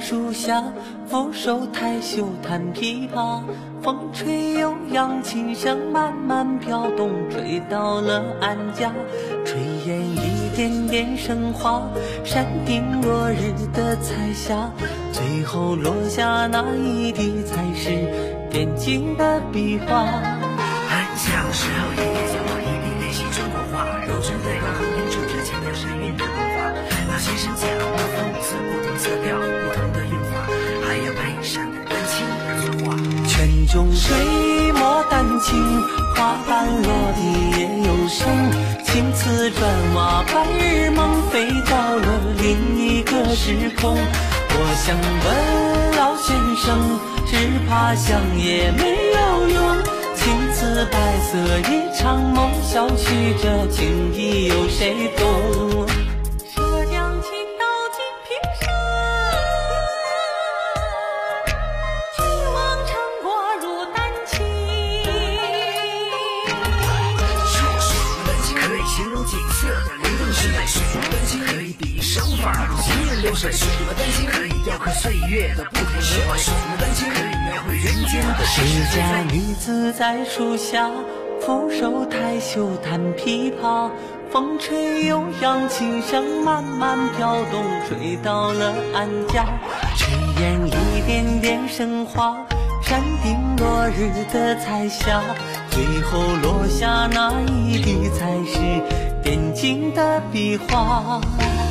树下，扶手抬袖弹琵琶，风吹悠扬，琴声慢慢飘动，吹到了安家。炊烟一点点升华，山顶落日的彩霞，最后落下那一滴才是点睛的笔画。安详时候也在我一滴内心中火花，柔顺对话，横平竖直，强调声韵的步伐，那些声响和风格不同色调，不同的韵法，还要配上丹青的作画。泉中水墨丹青，花瓣落地也有声，青丝砖瓦，白日梦飞到了另一个时空。我想问老先生，只怕想也没有用。青丝白色一场梦，消去这情意有谁懂？涉江青到金平沙，君王成果入丹青。水墨丹青可以形容景色，流动时代水墨丹青可以比喻手法，如行云流水。水墨丹青可以雕刻岁月的不停变化，水墨丹青可以描绘人间的世家女子在树下，扶手抬袖弹琵琶，风吹悠扬，琴声慢慢飘动，吹到了安家。炊烟一点点升华，山顶落日的彩霞，最后落下那一滴才是点睛的笔画。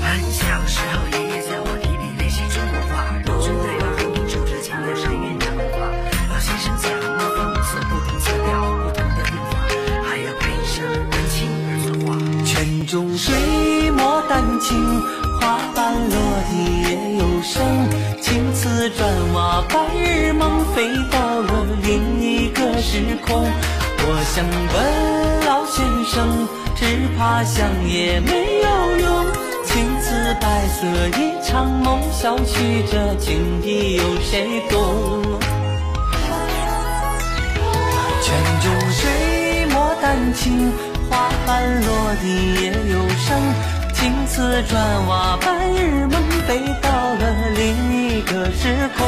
安详时候爷爷在我一滴内心中火花，柔顺对话，横平竖直，强调声韵的文化，老先生讲那方五色不同色调，不同的韵法，还要配上丹青而作画。泉中水墨丹青，花瓣落地也有声，青丝砖瓦，白日梦飞到了另一个时空。我想问老先生，只怕想也没有用。青丝白色一场梦，消去这情意有谁懂？泉中水墨丹青，花瓣落地也有声，青丝砖瓦，白日梦飞到了另一个时空。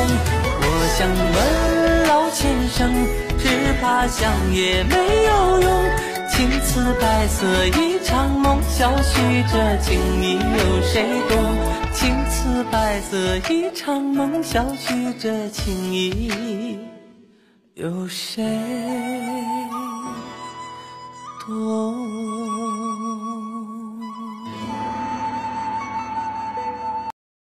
我想问老先生，只怕想也没有用。青丝白色一场梦，消去这情意有谁懂？青丝白色一场梦，消去这情意有谁懂？